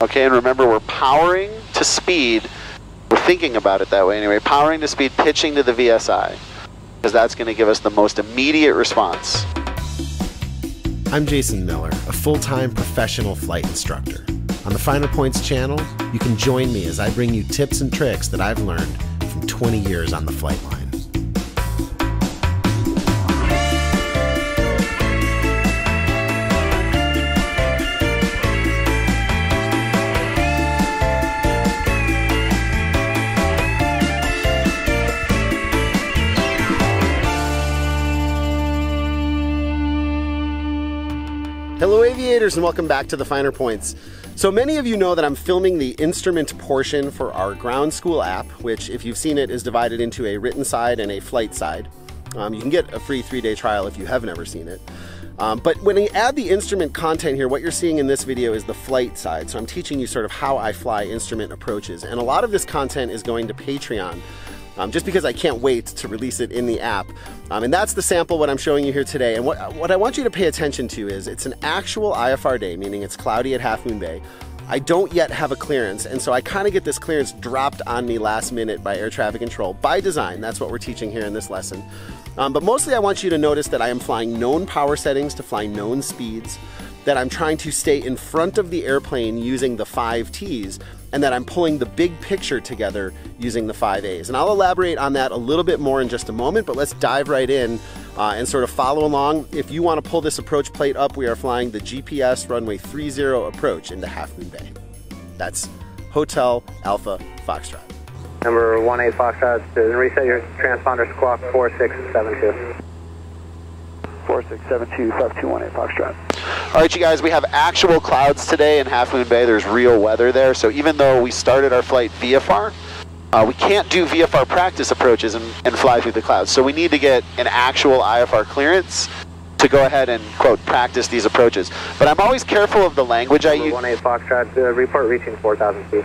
Okay, and remember we're powering to speed, we're thinking about it that way anyway, powering to speed, pitching to the VSI, because that's going to give us the most immediate response. I'm Jason Miller, a full-time professional flight instructor. On the Final Points channel, you can join me as I bring you tips and tricks that I've learned from 20 years on the flight line. Hello aviators and welcome back to the Finer Points. So many of you know that I'm filming the instrument portion for our Ground School app, which if you've seen it is divided into a written side and a flight side. You can get a free 3-day trial if you have never seen it. But when you add the instrument content here, what you're seeing in this video is the flight side. So I'm teaching you sort of how I fly instrument approaches. And a lot of this content is going to Patreon. Just because I can't wait to release it in the app. And that's the sample, what I'm showing you here today. And what I want you to pay attention to is it's an actual IFR day, meaning it's cloudy at Half Moon Bay. I don't yet have a clearance, and so I kind of get this clearance dropped on me last minute by air traffic control, by design. That's what we're teaching here in this lesson. But mostly I want you to notice that I am flying known power settings to fly known speeds, that I'm trying to stay in front of the airplane using the 5 T's, and that I'm pulling the big picture together using the 5 A's. And I'll elaborate on that a little bit more in just a moment, but let's dive right in and sort of follow along. If you want to pull this approach plate up, we are flying the GPS Runway 30 approach into Half Moon Bay. That's Hotel Alpha Foxtrot. Number 18 Foxtrot, reset your transponder squawk 4672. 4672, 5218 Foxtrot. All right, you guys, we have actual clouds today in Half Moon Bay. There's real weather there. So even though we started our flight VFR, we can't do VFR practice approaches and fly through the clouds. So we need to get an actual IFR clearance to go ahead and, quote, practice these approaches. But I'm always careful of the language I use. 18 Foxtrot, report reaching 4,000 feet.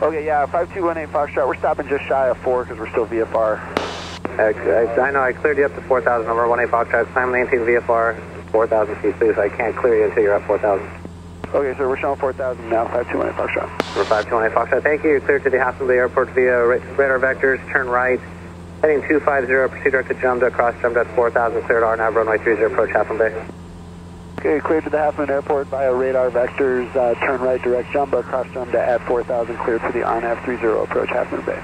Okay, yeah, 5218 Foxtrot. We're stopping just shy of 4 because we're still VFR. I know I cleared you up to 4,000 over 18 Foxtrot, time 19 VFR, 4,000 feet, please. I can't clear you until you're at 4,000. Okay, sir, we're showing 4,000 now, 5218 Foxtrot. We're 5218 Foxtrot, thank you. You're cleared to the Half Moon Bay Airport via radar vectors, turn right, heading 250, proceed direct to Jumda, cross Jumda at 4,000, cleared RNAV, runway 30, approach Half Moon Bay. Okay, cleared to the Half Moon Airport via radar vectors, turn right, direct Jumda, cross Jumda at 4,000, cleared for the RNAV 30, approach Half Moon Bay.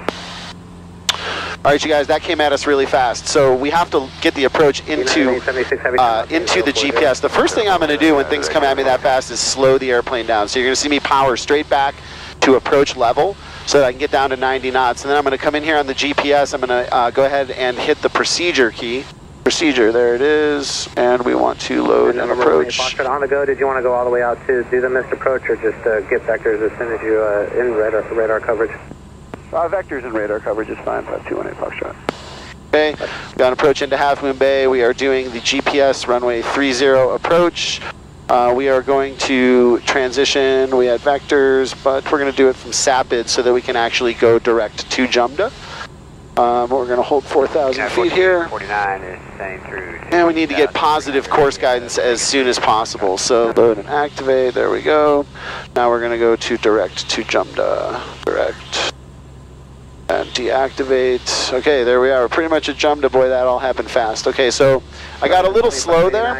All right, you guys, that came at us really fast. So we have to get the approach into the GPS. The first thing I'm going to do when things come at me that fast is slow the airplane down. So you're going to see me power straight back to approach level so that I can get down to 90 knots. And then I'm going to come in here on the GPS. I'm going to go ahead and hit the procedure key. Procedure, there it is. And we want to load an approach. On the go, did you want to go all the way out to do the missed approach or just get vectors as soon as you in radar coverage? Vectors and radar coverage is fine, 5218 Foxtrot. Okay, got an approach into Half Moon Bay. We are doing the GPS runway 30 approach. We are going to transition. We had vectors, but we're going to do it from SAPID so that we can actually go direct to Jumda. We're going to hold 4,000 feet here. 49 is staying through. And we need to get positive course guidance as soon as possible. So load and activate. There we go. Now we're going to go to direct to Jumda. Direct. And deactivate. Okay, there we are. We're pretty much at Jumda. Boy, that all happened fast. Okay, so I got a little slow there.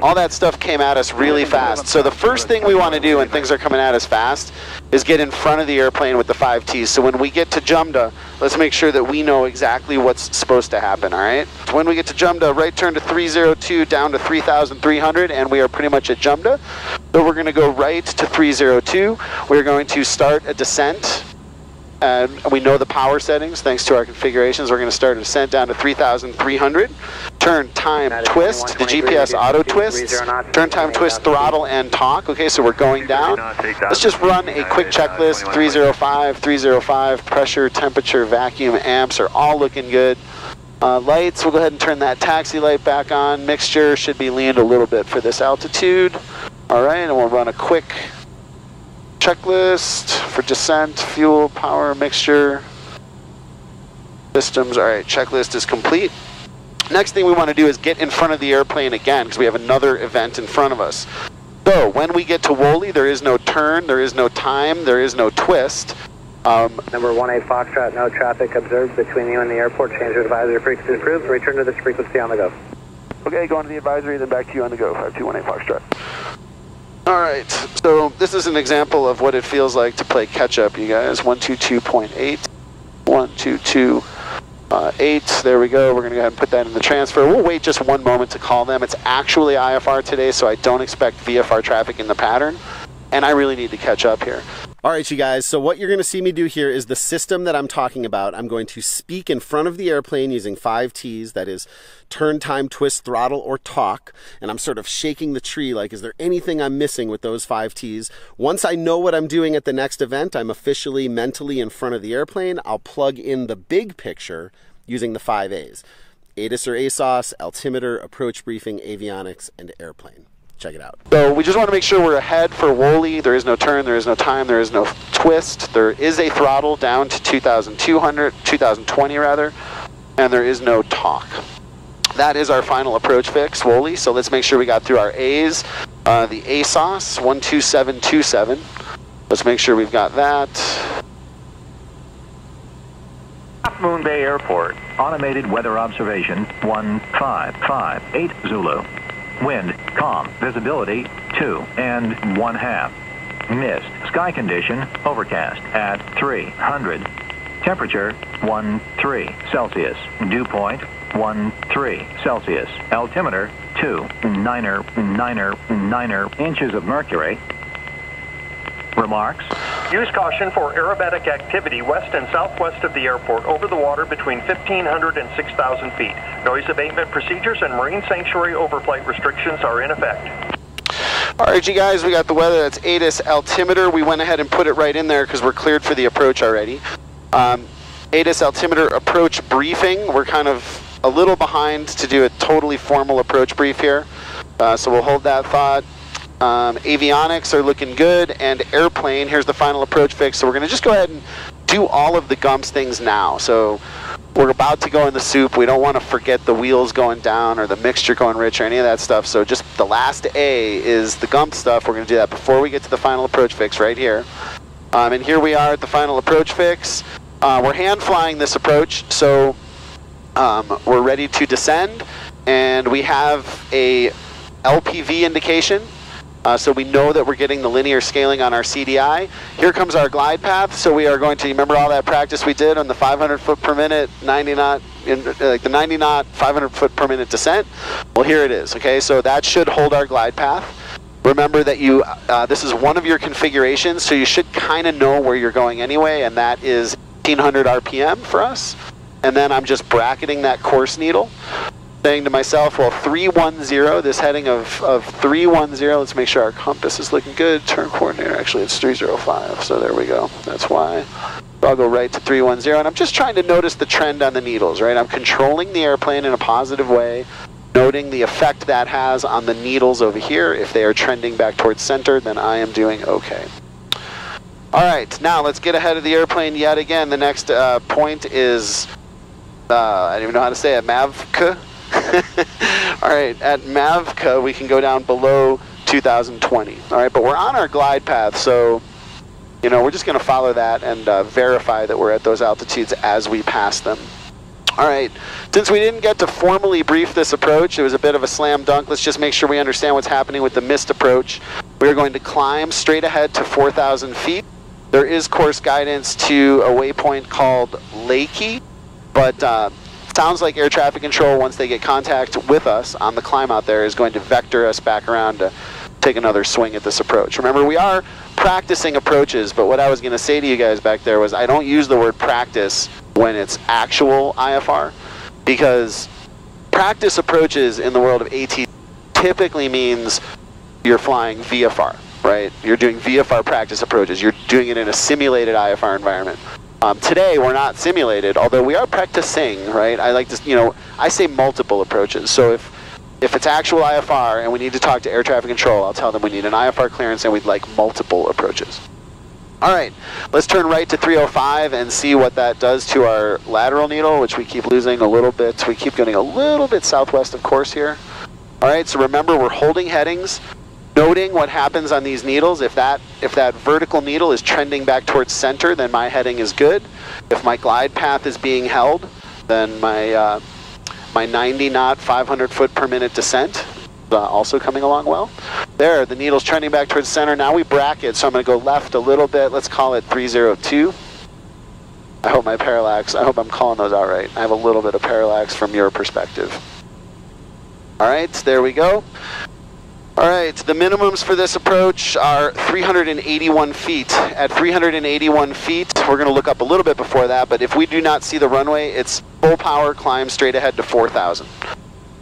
All that stuff came at us really fast. So the first thing we want to do when things are coming at us fast is get in front of the airplane with the 5 T's. So when we get to Jumda, let's make sure that we know exactly what's supposed to happen, all right? When we get to Jumda, right turn to 302, down to 3,300, and we are pretty much at Jumda. So we're going to go right to 302. We're going to start a descent. And we know the power settings, thanks to our configurations. We're going to start a descent down to 3,300. Turn, time, twist, the GPS auto twists. Turn, time, twist, throttle, and talk. Okay, so we're going down. Let's just run a quick checklist. 305, 305, pressure, temperature, vacuum, amps are all looking good. Lights, we'll go ahead and turn that taxi light back on. Mixture should be leaned a little bit for this altitude. All right, and we'll run a quick checklist for descent, fuel, power, mixture, systems. All right, checklist is complete. Next thing we want to do is get in front of the airplane again because we have another event in front of us. So when we get to Woolley, there is no turn, there is no time, there is no twist. Number 18 Foxtrot, no traffic observed between you and the airport. Change your advisory frequency approved. Return to this frequency on the go. Okay, go on to the advisory, then back to you on the go. 5218 Foxtrot. All right, so this is an example of what it feels like to play catch up, you guys. 122.8, 122.8. There we go. We're going to go ahead and put that in the transfer. We'll wait just one moment to call them. It's actually IFR today, so I don't expect VFR traffic in the pattern, and I really need to catch up here. All right, you guys, so what you're going to see me do here is the system that I'm talking about. I'm going to speak in front of the airplane using 5 T's, that is turn, time, twist, throttle, or talk, and I'm sort of shaking the tree like, is there anything I'm missing with those 5 T's? Once I know what I'm doing at the next event, I'm officially mentally in front of the airplane. I'll plug in the big picture using the 5 A's, ATIS or ASOS, altimeter, approach briefing, avionics, and airplane. Check it out. So we just want to make sure we're ahead for Woolley. There is no turn, there is no time, there is no twist. There is a throttle down to 2020 rather, and there is no talk. That is our final approach fix, Woolley. So let's make sure we got through our A's. The ASOS 12727. Let's make sure we've got that. Half Moon Bay Airport, automated weather observation 1558 Zulu. Wind, calm, visibility, 2½. Mist, sky condition, overcast at 300. Temperature, 13 Celsius. Dew point, 13 Celsius. Altimeter, 29999 inches of mercury. Remarks. Use caution for aerobatic activity west and southwest of the airport over the water between 1,500 and 6,000 feet. Noise abatement procedures and marine sanctuary overflight restrictions are in effect. All right, you guys, we got the weather. That's ATIS altimeter. We went ahead and put it right in there because we're cleared for the approach already. ATIS altimeter approach briefing. We're kind of a little behind to do a totally formal approach brief here. So we'll hold that thought. Avionics are looking good, and airplane, here's the final approach fix. So we're gonna just go ahead and do all of the GUMPS things now. So we're about to go in the soup. We don't want to forget the wheels going down or the mixture going rich or any of that stuff. So just the last A is the GUMPS stuff. We're gonna do that before we get to the final approach fix right here. And here we are at the final approach fix. We're hand flying this approach, so we're ready to descend, and we have a LPV indication. So we know that we're getting the linear scaling on our CDI. Here comes our glide path. So we are going to, remember all that practice we did on the 500 foot per minute, 90 knot, the 90 knot, 500 foot per minute descent? Well, here it is, okay? So that should hold our glide path. Remember that you, this is one of your configurations, so you should kind of know where you're going anyway, and that is 1,500 RPM for us. And then I'm just bracketing that course needle, saying to myself, well, 310, this heading of 310, let's make sure our compass is looking good. Turn coordinator, actually it's 305, so there we go. That's why. I'll go right to 310, and I'm just trying to notice the trend on the needles, right? I'm controlling the airplane in a positive way, noting the effect that has on the needles over here. If they are trending back towards center, then I am doing okay. All right, now let's get ahead of the airplane yet again. The next point is, I don't even know how to say it, Mavka. All right, at Mavka, we can go down below 2020. All right, but we're on our glide path, so, you know, we're just going to follow that and verify that we're at those altitudes as we pass them. All right, since we didn't get to formally brief this approach, it was a bit of a slam dunk. Let's just make sure we understand what's happening with the missed approach. We're going to climb straight ahead to 4,000 feet. There is course guidance to a waypoint called Lakey, but sounds like air traffic control, once they get contact with us on the climb out there, is going to vector us back around to take another swing at this approach. Remember, we are practicing approaches, but what I was going to say to you guys back there was I don't use the word practice when it's actual IFR, because practice approaches in the world of AT typically means you're flying VFR, right? You're doing VFR practice approaches. You're doing it in a simulated IFR environment. Today we're not simulated, although we are practicing, right? I like to, you know, I say multiple approaches. So if it's actual IFR and we need to talk to air traffic control, I'll tell them we need an IFR clearance and we'd like multiple approaches. All right, let's turn right to 305 and see what that does to our lateral needle, which we keep losing a little bit. We keep going a little bit southwest of course here. All right, so remember, we're holding headings. noting what happens on these needles. If that vertical needle is trending back towards center, then my heading is good. If my glide path is being held, then my my 90 knot 500 foot per minute descent also coming along well. There, the needle's trending back towards center. Now we bracket, so I'm going to go left a little bit. Let's call it 302. I hope my parallax, I hope I'm calling those out right. I have a little bit of parallax from your perspective. All right, there we go. All right, the minimums for this approach are 381 feet. At 381 feet, we're going to look up a little bit before that, but if we do not see the runway, it's full power climb straight ahead to 4,000.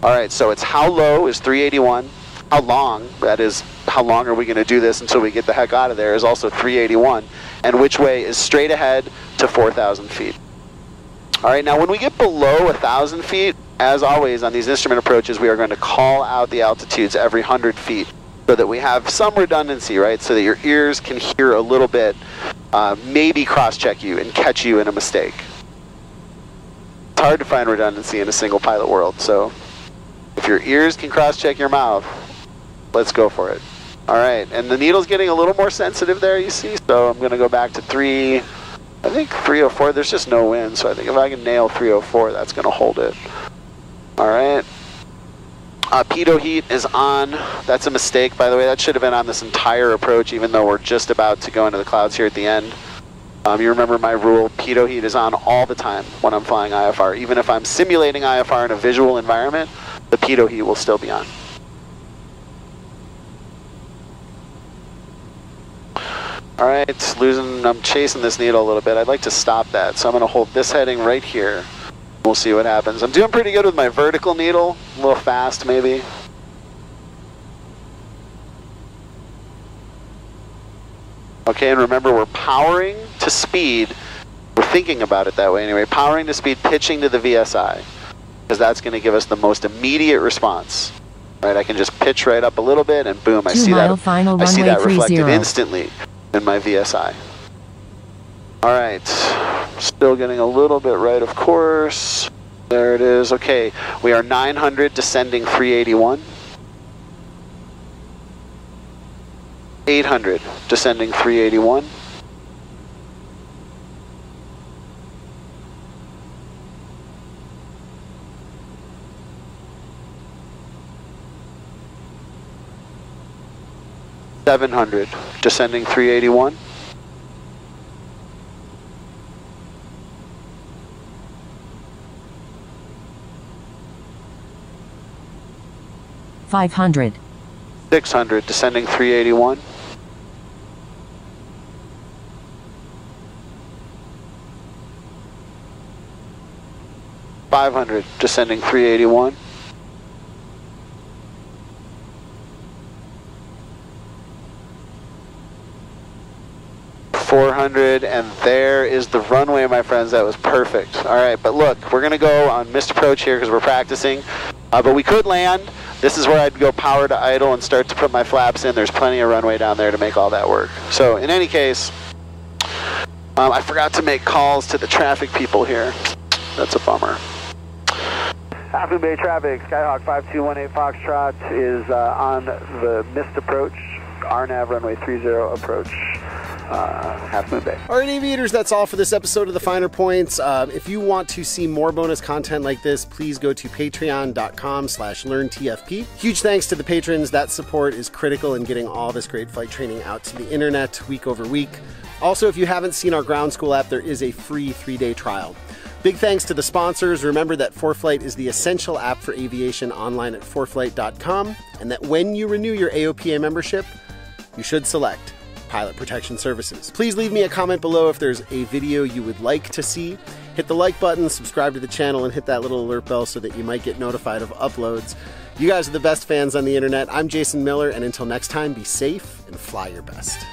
All right, so it's how low is 381, how long, that is, how long are we going to do this until we get the heck out of there is also 381, and which way is straight ahead to 4,000 feet. All right, now when we get below 1,000 feet, as always on these instrument approaches, we are going to call out the altitudes every 100 feet so that we have some redundancy, right? So that your ears can hear a little bit, maybe cross-check you and catch you in a mistake. It's hard to find redundancy in a single pilot world, so if your ears can cross-check your mouth, let's go for it. All right, and the needle's getting a little more sensitive there, you see, so I'm going to go back to 304, there's just no wind, so I think if I can nail 304, that's going to hold it. All right, pitot heat is on. That's a mistake, by the way. That should have been on this entire approach, even though we're just about to go into the clouds here at the end. You remember my rule, pitot heat is on all the time when I'm flying IFR. Even if I'm simulating IFR in a visual environment, the pitot heat will still be on. All right, I'm chasing this needle a little bit. I'd like to stop that, so I'm gonna hold this heading right here. We'll see what happens. I'm doing pretty good with my vertical needle. A little fast, maybe. Okay, and remember, we're powering to speed. We're thinking about it that way anyway. Powering to speed, pitching to the VSI, because that's going to give us the most immediate response. Right? I can just pitch right up a little bit, and boom, I see that. Final I see that reflected instantly in my VSI. All right, still getting a little bit right, of course. There it is, okay. We are 900, descending 381. 800, descending 381. 700, descending 381. 500. 600, descending 381. 500, descending 381. 400, and there is the runway, my friends. That was perfect. All right, but look, we're gonna go on missed approach here because we're practicing, but we could land. This is where I'd go power to idle and start to put my flaps in. There's plenty of runway down there to make all that work. So in any case, I forgot to make calls to the traffic people here. That's a bummer. Half Moon Bay traffic, Skyhawk 5218 Foxtrot is on the missed approach, RNAV runway 30 approach. Half Moon Bay. All right, aviators, that's all for this episode of the Finer Points. If you want to see more bonus content like this, please go to patreon.com/learntfp. Huge thanks to the patrons. That support is critical in getting all this great flight training out to the internet week over week. Also, if you haven't seen our Ground School app, there is a free 3-day trial. Big thanks to the sponsors. Remember that ForeFlight is the essential app for aviation, online at foreflight.com, and that when you renew your AOPA membership, you should select Pilot Protection Services. Please leave me a comment below if there's a video you would like to see. Hit the like button, subscribe to the channel, and hit that little alert bell so that you might get notified of uploads. You guys are the best fans on the internet. I'm Jason Miller, and until next time, be safe and fly your best.